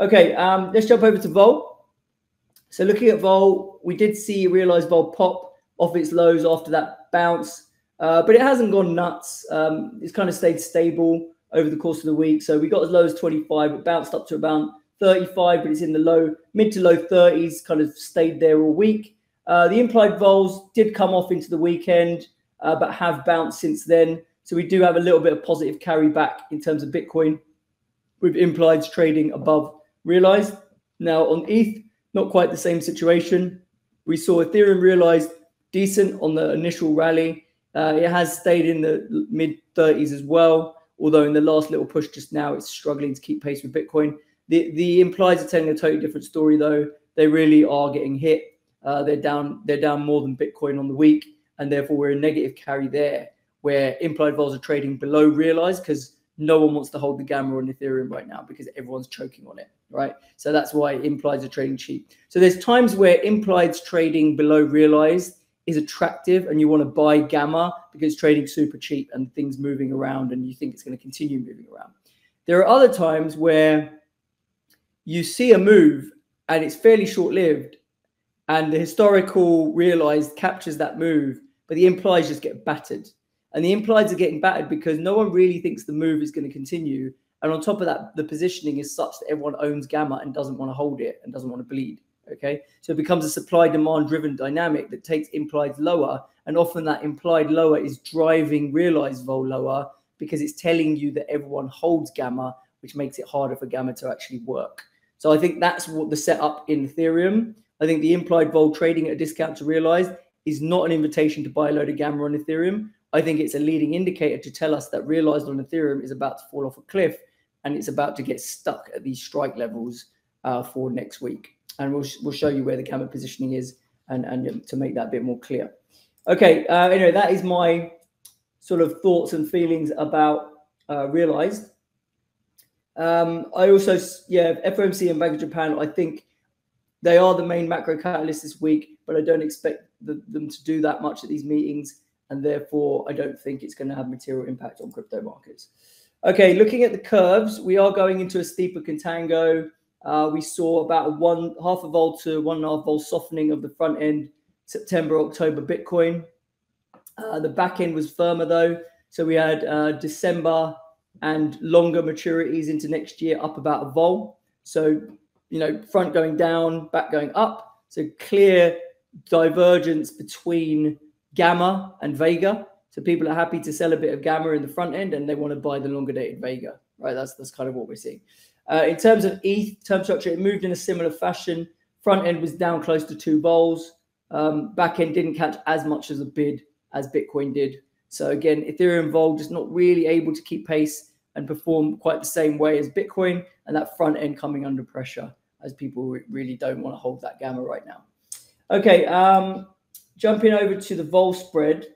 Okay, let's jump over to vol. So looking at vol, we did see realized vol pop off its lows after that bounce, but it hasn't gone nuts. It's kind of stayed stable over the course of the week. So we got as low as 25, it bounced up to about 35, but it's in the mid to low 30s, kind of stayed there all week. The implied vols did come off into the weekend, but have bounced since then. So we do have a little bit of positive carry back in terms of Bitcoin, with implieds trading above realized. Now on ETH, not quite the same situation. We saw Ethereum realized decent on the initial rally. It has stayed in the mid 30s as well, although in the last little push just now, it's struggling to keep pace with Bitcoin. The implieds are telling a totally different story though. They really are getting hit. They're down more than Bitcoin on the week, and therefore we're in negative carry there, where implied vols are trading below realized because no one wants to hold the Gamma on Ethereum right now because everyone's choking on it, right? So that's why implieds are trading cheap. So there's times where implieds trading below realized is attractive and you want to buy Gamma because it's trading super cheap and things moving around and you think it's going to continue moving around. There are other times where you see a move and it's fairly short-lived and the historical realized captures that move, but the implieds just get battered. And the implieds are getting battered because no one really thinks the move is going to continue. And on top of that, the positioning is such that everyone owns Gamma and doesn't want to hold it and doesn't want to bleed. Okay, so it becomes a supply-demand driven dynamic that takes implieds lower. And often that implied lower is driving realized vol lower because it's telling you that everyone holds Gamma, which makes it harder for Gamma to actually work. So I think that's what the setup in Ethereum. I think the implied vol trading at a discount to realized is not an invitation to buy a load of Gamma on Ethereum. I think it's a leading indicator to tell us that realized on Ethereum is about to fall off a cliff and it's about to get stuck at these strike levels for next week. And we'll show you where the Gamma positioning is and to make that a bit more clear. Okay, anyway, that is my sort of thoughts and feelings about realized. I also, yeah, FOMC and Bank of Japan, I think they are the main macro catalysts this week, but I don't expect them to do that much at these meetings. And therefore, I don't think it's going to have material impact on crypto markets. Okay, looking at the curves, we are going into a steeper contango. We saw about a half a vol to 1.5 vol softening of the front end September, October Bitcoin. The back end was firmer though. So we had December and longer maturities into next year up about a vol. So, you know, front going down, back going up. So clear divergence between Gamma and Vega. So people are happy to sell a bit of Gamma in the front end and they want to buy the longer dated Vega, right? That's kind of what we're seeing. In terms of ETH term structure, it moved in a similar fashion. Front end was down close to 2 vols. Back end didn't catch as much as a bid as Bitcoin did. So again, Ethereum vol just not really able to keep pace and perform quite the same way as Bitcoin, and that front end coming under pressure as people really don't want to hold that Gamma right now. Okay. Jumping over to the vol spread.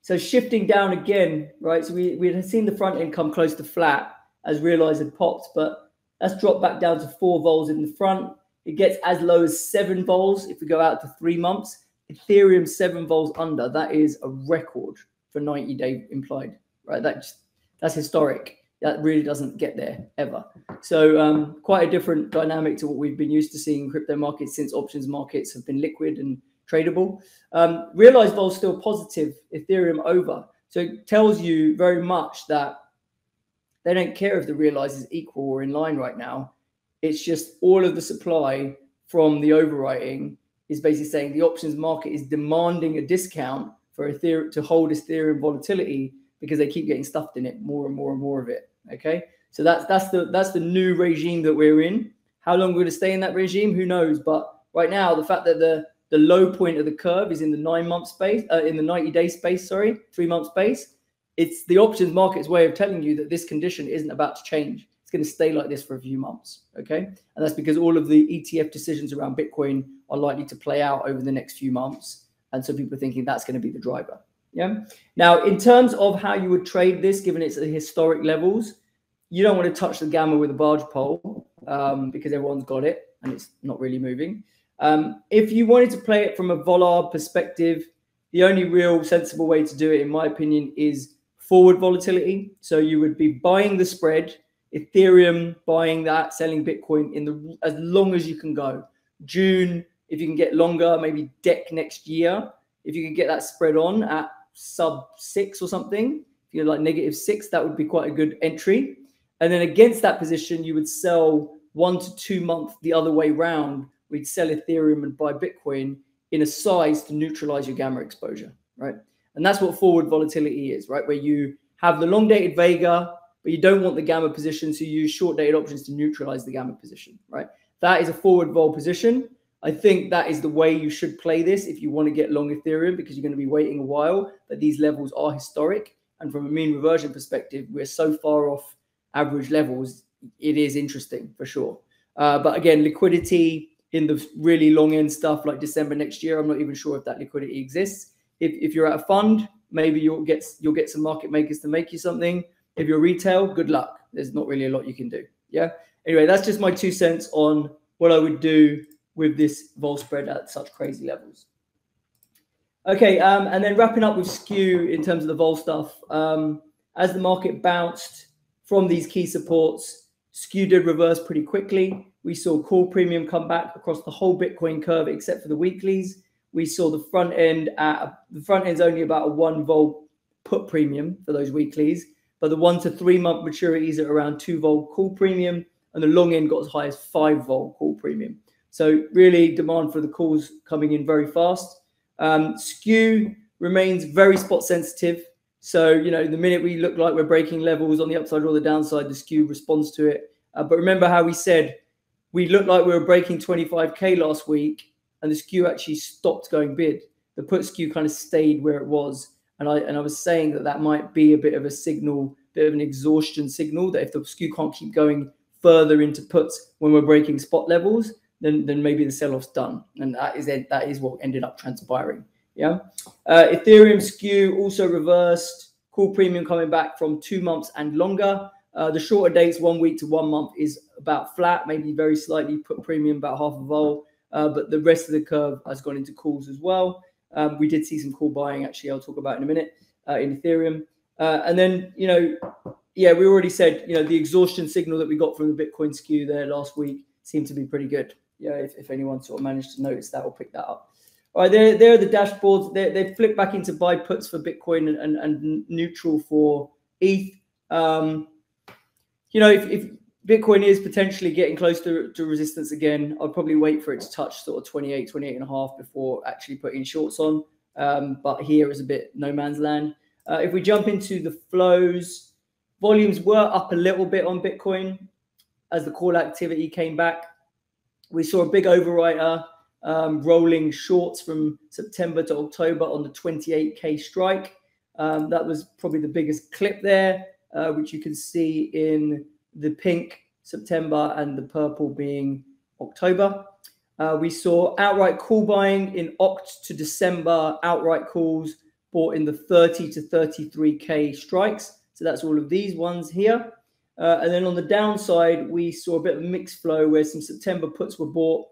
So shifting down again, right? So we had seen the front end come close to flat as realized had popped, but that's dropped back down to 4 vols in the front. It gets as low as 7 vols if we go out to 3 months. Ethereum 7 vols under, that is a record for 90-day implied, right? That's historic. That really doesn't get there ever. So quite a different dynamic to what we've been used to seeing in crypto markets since options markets have been liquid and tradable. Realized vol still positive, Ethereum over. So it tells you very much that they don't care if the realized is equal or in line right now. It's just all of the supply from the overwriting is basically saying the options market is demanding a discount for Ethereum to hold Ethereum volatility because they keep getting stuffed in it more and more and more of it. Okay. So that's the new regime that we're in. How long we're going to stay in that regime, who knows? But right now, the fact that the low point of the curve is in the 9 month space, in the 90-day space, sorry, 3 month space. It's the options market's way of telling you that this condition isn't about to change. It's going to stay like this for a few months, okay? And that's because all of the ETF decisions around Bitcoin are likely to play out over the next few months. And so people are thinking that's going to be the driver, yeah? Now, in terms of how you would trade this, given it's at historic levels, you don't want to touch the Gamma with a barge pole because everyone's got it and it's not really moving. If you wanted to play it from a volar perspective, the only real sensible way to do it, in my opinion, is forward volatility. So you would be buying the spread Ethereum, buying that, selling Bitcoin in the as long as you can go. June, if you can get longer, maybe DEC next year. If you can get that spread on at sub 6 or something, if you're like -6, that would be quite a good entry. And then against that position, you would sell 1 to 2 month the other way round. We'd sell Ethereum and buy Bitcoin in a size to neutralize your gamma exposure, right? And that's what forward volatility is, right? Where you have the long dated Vega, but you don't want the gamma position, so you use short dated options to neutralize the gamma position, right? That is a forward vol position. I think that is the way you should play this if you want to get long Ethereum, because you're going to be waiting a while, but these levels are historic. And from a mean reversion perspective, we're so far off average levels, it is interesting for sure. But again, liquidity in the really long end stuff like December next year, I'm not even sure if that liquidity exists. If you're at a fund, maybe you'll get some market makers to make you something. If you're retail, good luck. There's not really a lot you can do. Yeah. Anyway, that's just my 2 cents on what I would do with this vol spread at such crazy levels. Okay, and then wrapping up with skew in terms of the vol stuff. As the market bounced from these key supports, skew did reverse pretty quickly. We saw call premium come back across the whole Bitcoin curve except for the weeklies. We saw the front end at the front end's only about a 1 vol put premium for those weeklies, but the 1 to 3 month maturities are around 2 vol call premium, and the long end got as high as 5 vol call premium. So really demand for the calls coming in very fast. Skew remains very spot sensitive. So, you know, the minute we look like we're breaking levels on the upside or the downside, the skew responds to it. But remember how we said we looked like we were breaking 25K last week and the skew actually stopped going bid. The put skew kind of stayed where it was. And I was saying that that might be a bit of a signal, bit of an exhaustion signal, that if the skew can't keep going further into puts when we're breaking spot levels, then maybe the sell-off's done. And that is what ended up transpiring. Yeah. Ethereum skew also reversed. Call premium coming back from 2 months and longer. The shorter dates, 1 week to 1 month, is about flat, maybe very slightly put premium, about half a vol. But the rest of the curve has gone into calls as well. We did see some call buying, actually, I'll talk about in a minute, in Ethereum. And then, you know, yeah, we already said, you know, the exhaustion signal that we got from the Bitcoin skew there last week seemed to be pretty good. Yeah, if anyone sort of managed to notice that or pick that up. All right, there are the dashboards. They flip back into buy puts for Bitcoin and neutral for ETH. You know, if Bitcoin is potentially getting close to resistance again, I'd probably wait for it to touch sort of 28.5 before actually putting shorts on. But here is a bit no man's land. If we jump into the flows, volumes were up a little bit on Bitcoin as the call activity came back. We saw a big overwriter rolling shorts from September to October on the 28K strike. That was probably the biggest clip there, which you can see in the pink September and the purple being October. We saw outright call buying in Oct to December, outright calls bought in the 30 to 33K strikes. So that's all of these ones here. And then on the downside, we saw a bit of a mixed flow where some September puts were bought.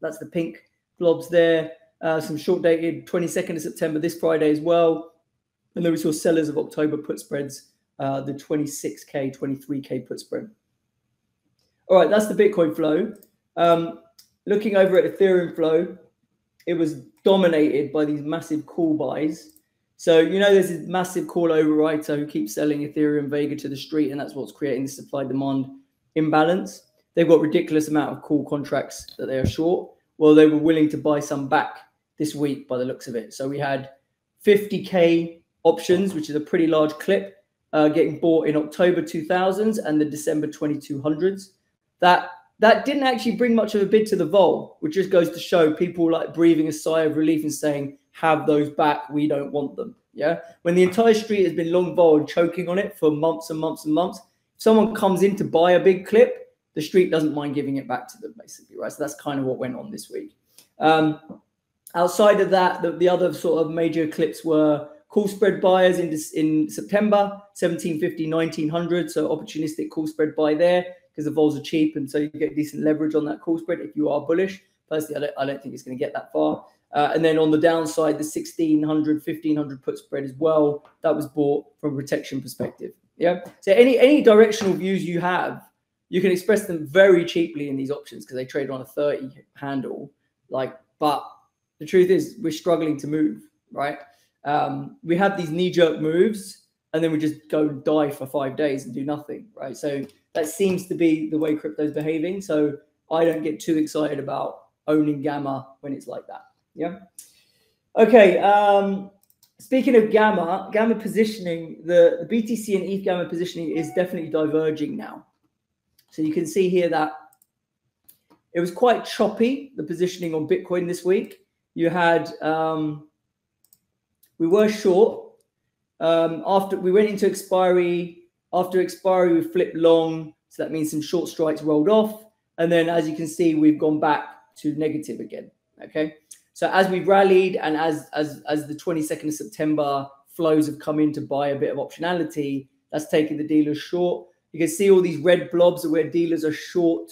That's the pink blobs there. Some short dated 22nd of September this Friday as well. And then we saw sellers of October put spreads, the 26K, 23K put spread. All right, that's the Bitcoin flow. Looking over at Ethereum flow, it was dominated by these massive call buys. So, you know, there's this massive call overwriter who keeps selling Ethereum Vega to the street, and that's what's creating the supply-demand imbalance. They've got a ridiculous amount of call contracts that they are short. Well, they were willing to buy some back this week by the looks of it. So we had 50K options, which is a pretty large clip, getting bought in October 2000s and the December 2200s. That didn't actually bring much of a bid to the vol, which just goes to show people like breathing a sigh of relief and saying, have those back, we don't want them. Yeah. When the entire street has been long vol and choking on it for months and months and months, if someone comes in to buy a big clip, the street doesn't mind giving it back to them, basically, right? So that's kind of what went on this week. Outside of that, the other sort of major clips were call spread buyers in September, 1750, 1900. So opportunistic call spread buy there, because the vols are cheap, and so you get decent leverage on that call spread if you are bullish. Personally, I don't think it's going to get that far. And then on the downside, the 1600, 1500 put spread as well. That was bought from a protection perspective. Yeah. So any directional views you have, you can express them very cheaply in these options because they trade on a 30 handle. Like, but the truth is we're struggling to move, right? We had these knee-jerk moves and then we just go and die for 5 days and do nothing, right? So that seems to be the way crypto is behaving. So I don't get too excited about owning Gamma when it's like that. Yeah. Okay. Speaking of Gamma positioning, the BTC and ETH Gamma positioning is definitely diverging now. So you can see here that it was quite choppy, the positioning on Bitcoin this week. You had, we were short. After we went into expiry, after expiry, we flipped long. So that means some short strikes rolled off. And then as you can see, we've gone back to negative again. Okay. So as we've rallied and as the 22nd of September flows have come in to buy a bit of optionality, that's taking the dealers short. You can see all these red blobs are where dealers are short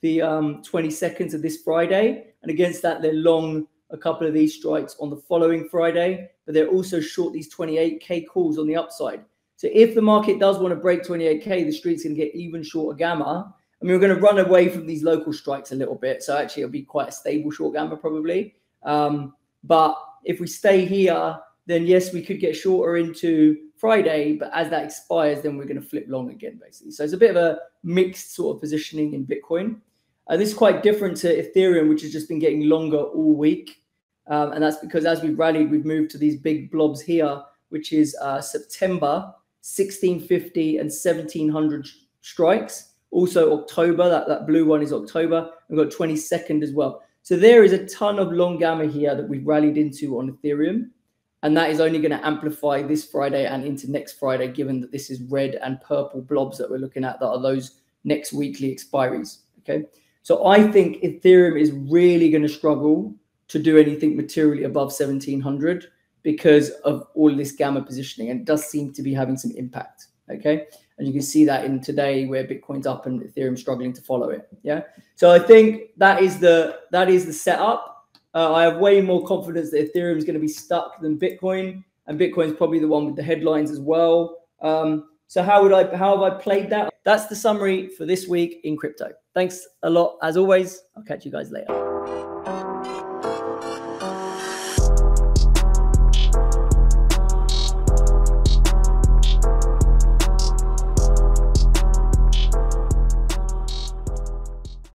the 22nd of this Friday. And against that, they're long a couple of these strikes on the following Friday, but they're also short these 28K calls on the upside. So if the market does want to break 28K, the street's going to get even shorter Gamma. I mean, we're going to run away from these local strikes a little bit. So actually, it'll be quite a stable short Gamma probably. But if we stay here, then yes, we could get shorter into Friday, but as that expires, then we're going to flip long again, basically. So it's a bit of a mixed sort of positioning in Bitcoin. This is quite different to Ethereum, which has just been getting longer all week. And that's because as we've rallied, we've moved to these big blobs here, which is September, 1650 and 1700 strikes. Also October, that blue one is October. We've got 22nd as well. So there is a ton of long Gamma here that we've rallied into on Ethereum. And that is only going to amplify this Friday and into next Friday, given that this is red and purple blobs that we're looking at that are those next weekly expiries. Okay. So I think Ethereum is really going to struggle to do anything materially above 1700 because of all this Gamma positioning. And it does seem to be having some impact. Okay. And you can see that in today where Bitcoin's up and Ethereum struggling to follow it. Yeah. So I think that is the setup. I have way more confidence that Ethereum is going to be stuck than Bitcoin, and Bitcoin's probably the one with the headlines as well. So how have I played that? That's the summary for this week in crypto. Thanks a lot as always. I'll catch you guys later.